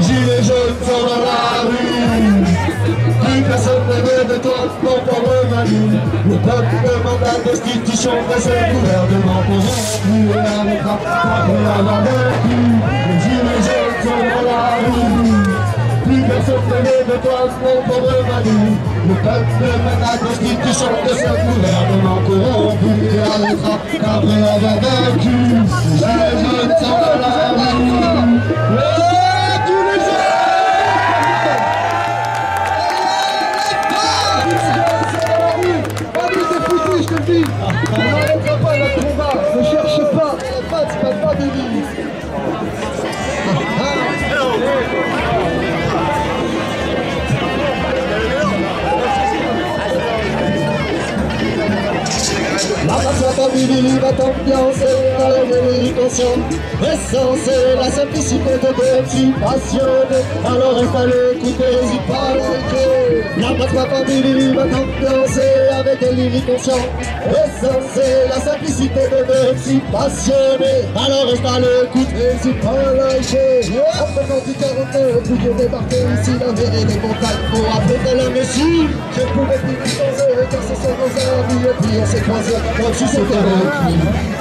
gilets jaunes sont dans la rue, plus personne ne veut de transport pour remanier. Le peuple demande la destitution de ce gouvernement pour nous et la métropole. Les gilets jaunes sont dans la rue, plus personne ne veut de transport pour remanier. Le peuple demande la destitution de ce gouvernement corrompu et la métropole a vaincu. Les gilets jaunes sont dans la rue. L'ambiance et la révolution, l'essence et la simplicité de deux filles passionnées. Alors il fallait écouter-y par les la passe famille va danser avec des lyriques conscients. L'essence et la simplicité de deux filles passionnées. Alors il fallait écouter-y par les en faisant du 49, puis j'ai débarqué ici dans des montagnes pour apprendre la messie. Je pouvais plus changer car ce sont nos amis et puis on s'est croisés comme si c'était requis.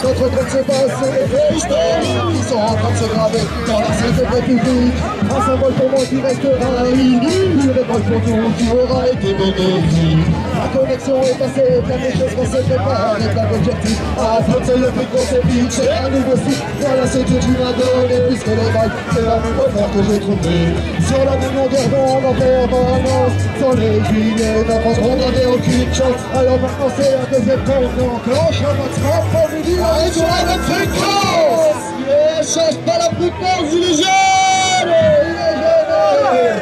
Notre truc se passe sur les vieilles historiques qui sont en train de se graver dans la Cinquième République. Un symbole pour moi qui restera uni, une révolte pour nous qui aura été bénéfique. La connexion est passée, plein de choses qu'on se prépare avec la objectif. Affronter le plus gros sépique, c'est un nouveau cycle. Voilà ce que tu m'as donné puisque les vagues, c'est la nouvelle affaire que j'ai trouvée. Sur la même longueur d'onde en permanence, sans les guillemets d'un France, on n'avait aucune chance. Alors maintenant c'est la deuxième fois qu'on enclenche un maximum pour lui dire allez sur la même fréquence. Et change pas la fréquence, il est jeune. Il est jeune.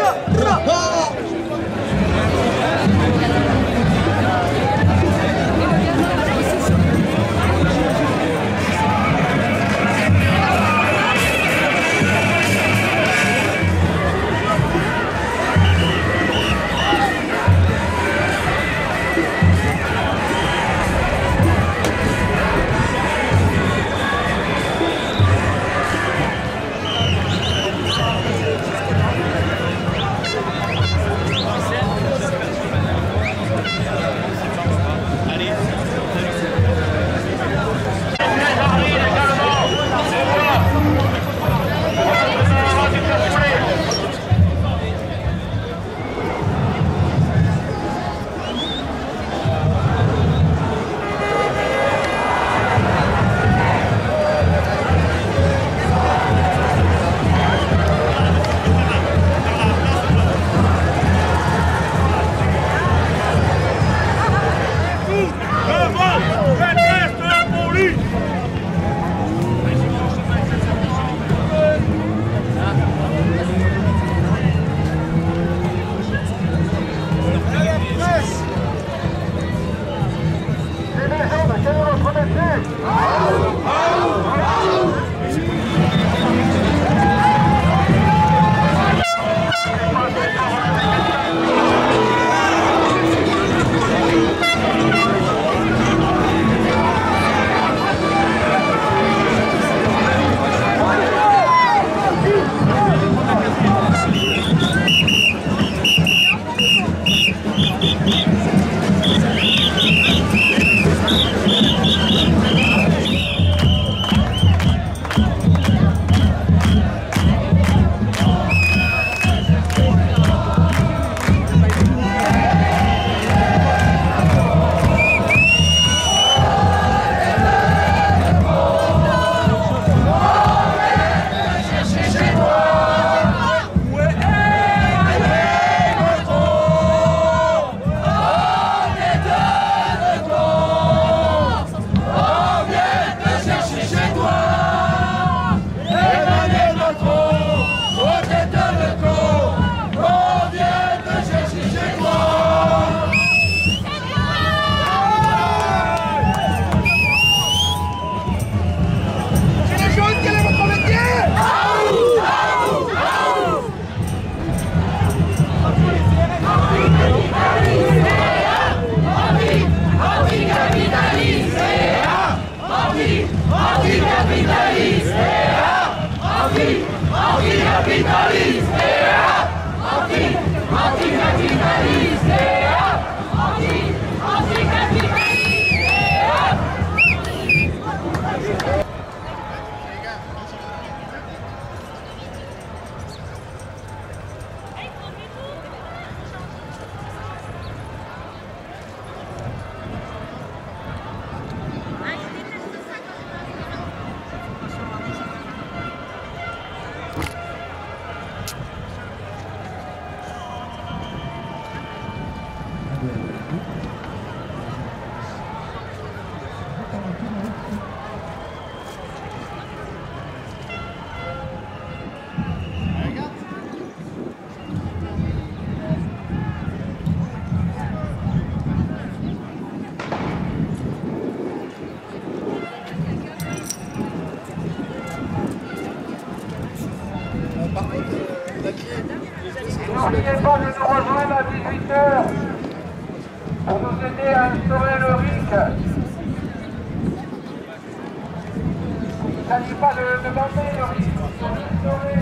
acteurs pour nous aider à instaurer le RIC. Il ne s'agit pas de demander le RIC, il faut l'instaurer.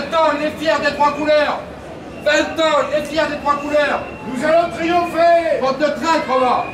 20 ans, on est fiers des trois couleurs. 20 ans, on est fiers des trois couleurs. Nous allons triompher. Bande de traîtres, là.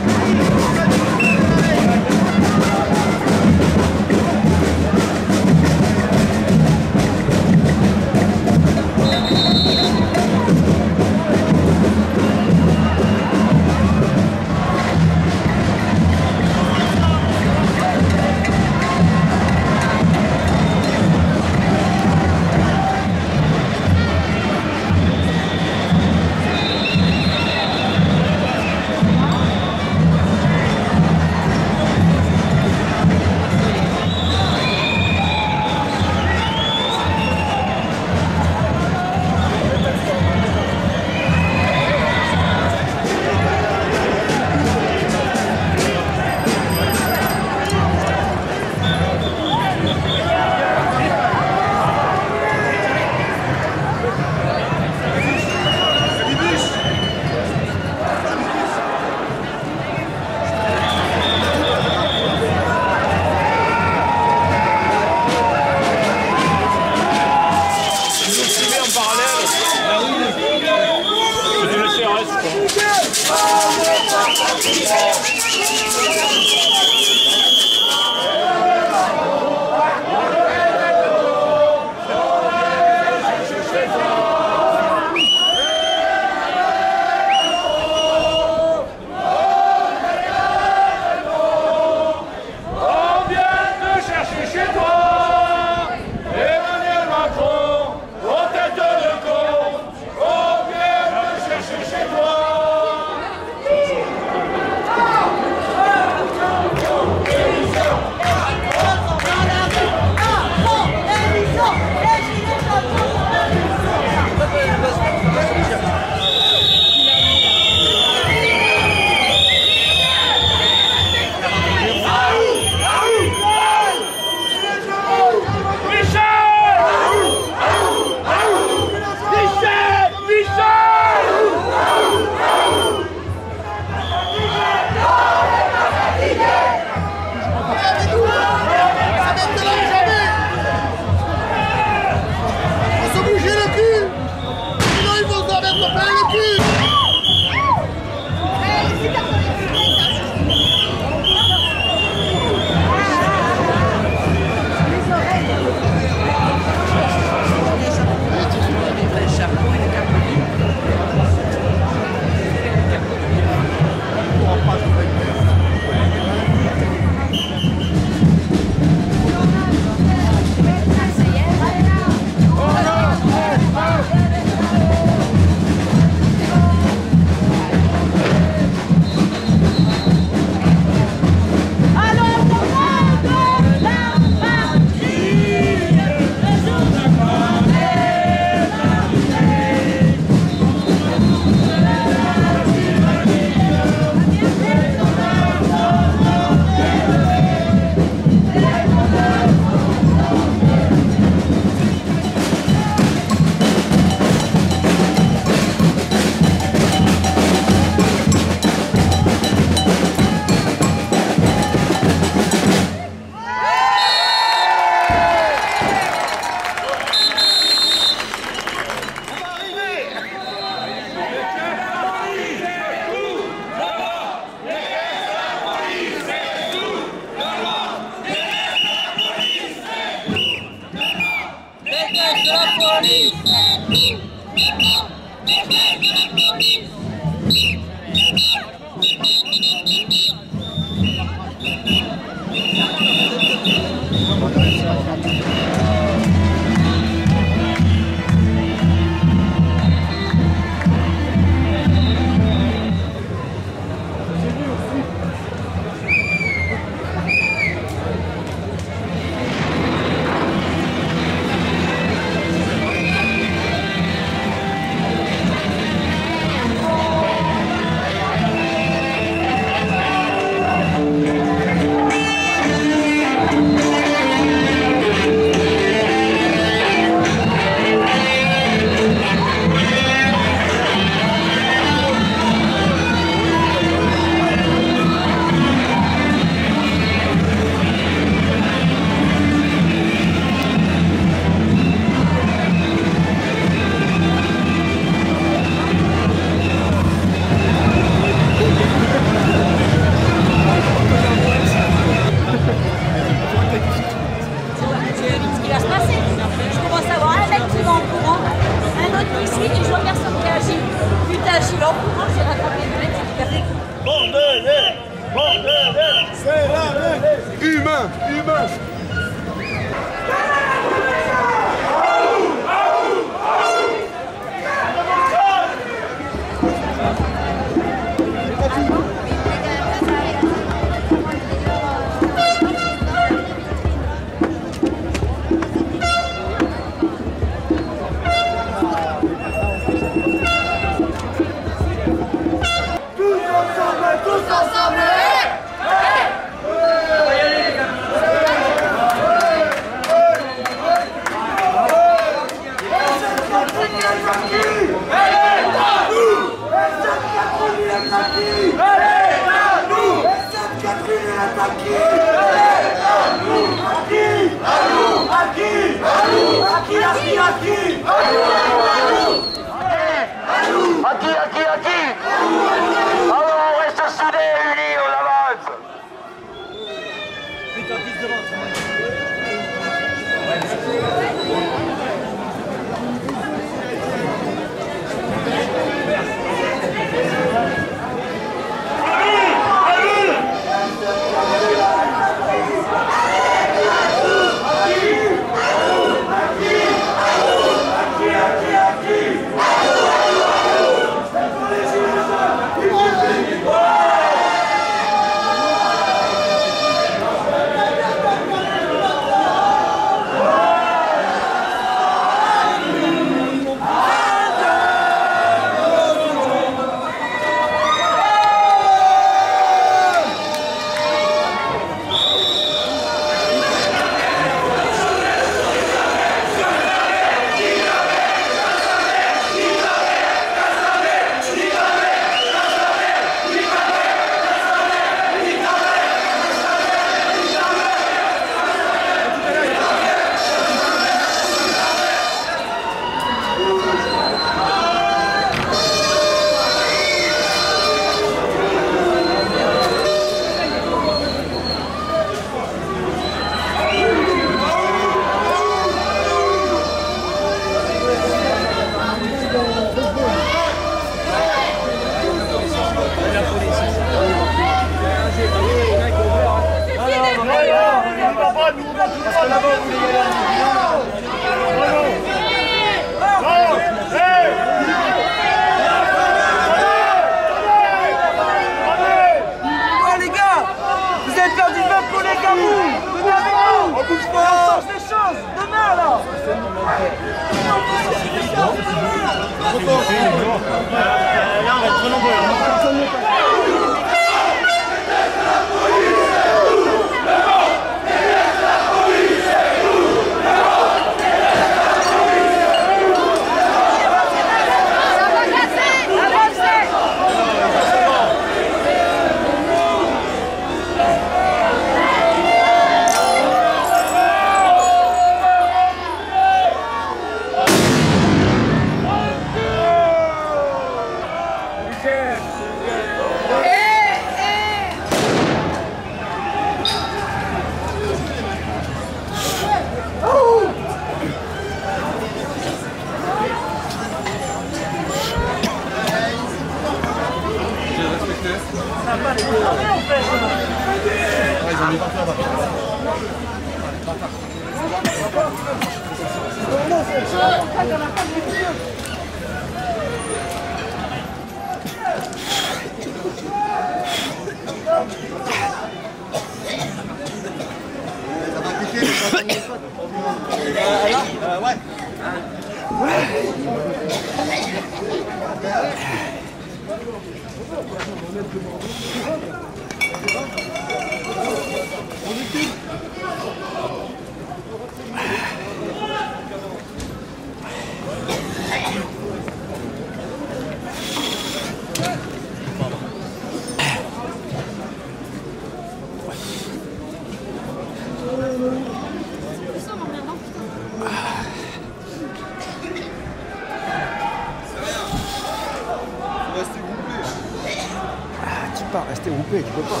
Rester groupé, tu peux pas.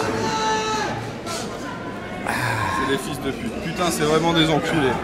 C'est des fils de pute. Putain, c'est vraiment des enculés.